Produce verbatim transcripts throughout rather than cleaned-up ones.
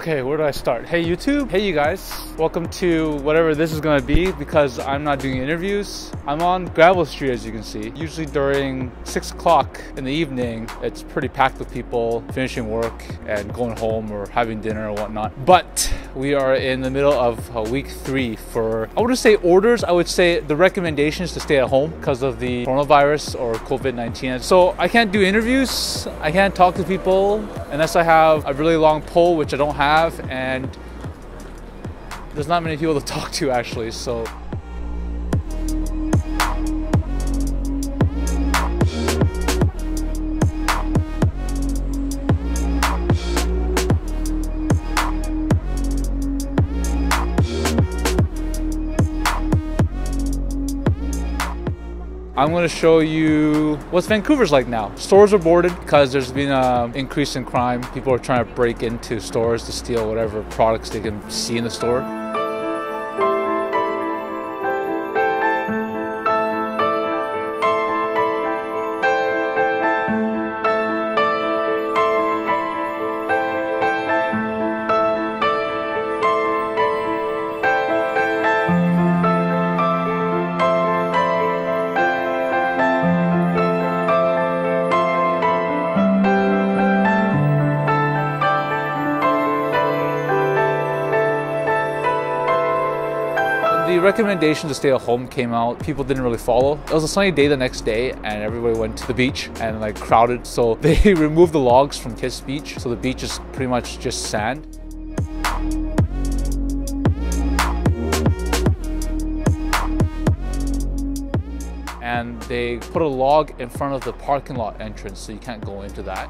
Okay, where do I start? Hey YouTube, hey you guys. Welcome to whatever this is gonna be because I'm not doing interviews. I'm on Gravel Street, as you can see. Usually during six o'clock in the evening, it's pretty packed with people finishing work and going home or having dinner or whatnot. But we are in the middle of week three for, I wouldn't say orders, I would say the recommendations to stay at home because of the coronavirus or COVID nineteen. So I can't do interviews, I can't talk to people unless I have a really long pole, which I don't have have and there's not many people to talk to actually. So I'm going to show you what Vancouver's like now. Stores are boarded because there's been an increase in crime. People are trying to break into stores to steal whatever products they can see in the store. The recommendation to stay at home came out. People didn't really follow. It was a sunny day the next day and everybody went to the beach and like crowded. So they removed the logs from Kiss Beach. So the beach is pretty much just sand. And they put a log in front of the parking lot entrance so you can't go into that.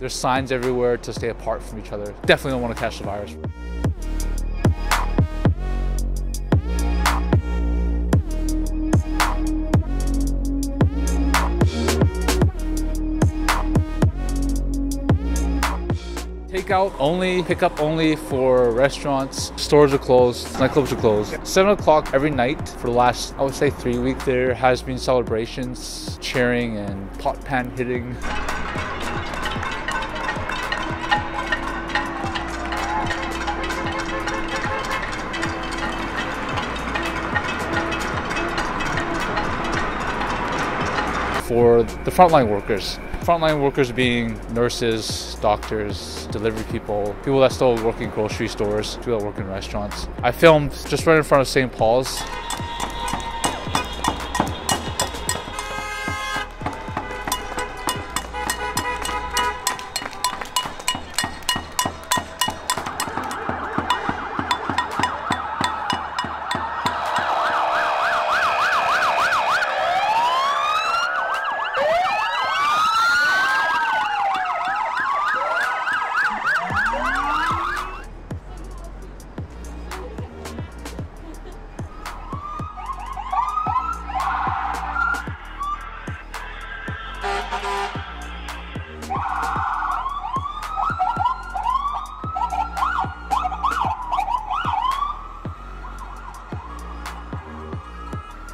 There's signs everywhere to stay apart from each other. Definitely don't want to catch the virus. Takeout only, pickup only for restaurants. Stores are closed, nightclubs are closed. Seven o'clock every night for the last, I would say, three weeks. There has been celebrations, cheering, and pot pan hitting. For the frontline workers. Frontline workers being nurses, doctors, delivery people, people that still work in grocery stores, people that work in restaurants. I filmed just right in front of Saint Paul's.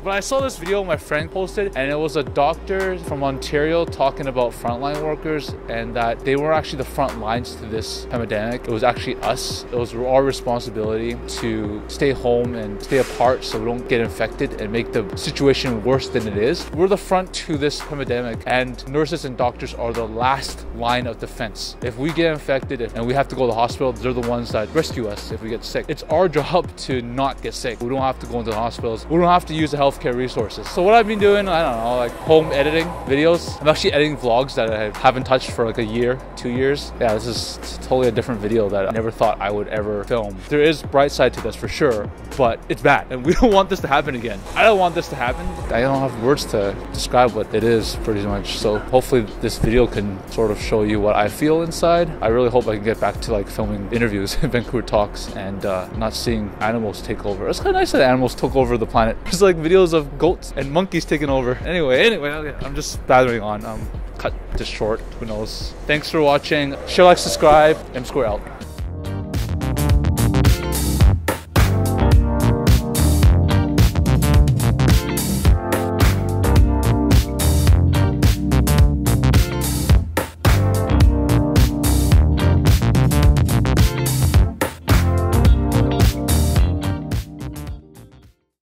But I saw this video my friend posted and it was a doctor from Ontario talking about frontline workers and that they were actually the front lines to this pandemic. It was actually us. It was our responsibility to stay home and stay apart so we don't get infected and make the situation worse than it is. We're the front to this pandemic and nurses and doctors are the last line of defense. If we get infected and we have to go to the hospital, they're the ones that rescue us if we get sick. It's our job to not get sick. We don't have to go into the hospitals. We don't have to use the health care resources. So what I've been doing, I don't know, like home editing videos. I'm actually editing vlogs that I haven't touched for like a year, two years. Yeah, this is totally a different video that I never thought I would ever film. There is bright side to this for sure, but it's bad and we don't want this to happen again. I don't want this to happen. I don't have words to describe what it is pretty much. So hopefully this video can sort of show you what I feel inside. I really hope I can get back to like filming interviews in Vancouver Talks and uh, not seeing animals take over. It's kind of nice that animals took over the planet. It's like videos of goats and monkeys taking over. Anyway, anyway, okay, I'm just blathering on. Um, cut this short. Who knows? Thanks for watching. Share, like, subscribe. M Square out.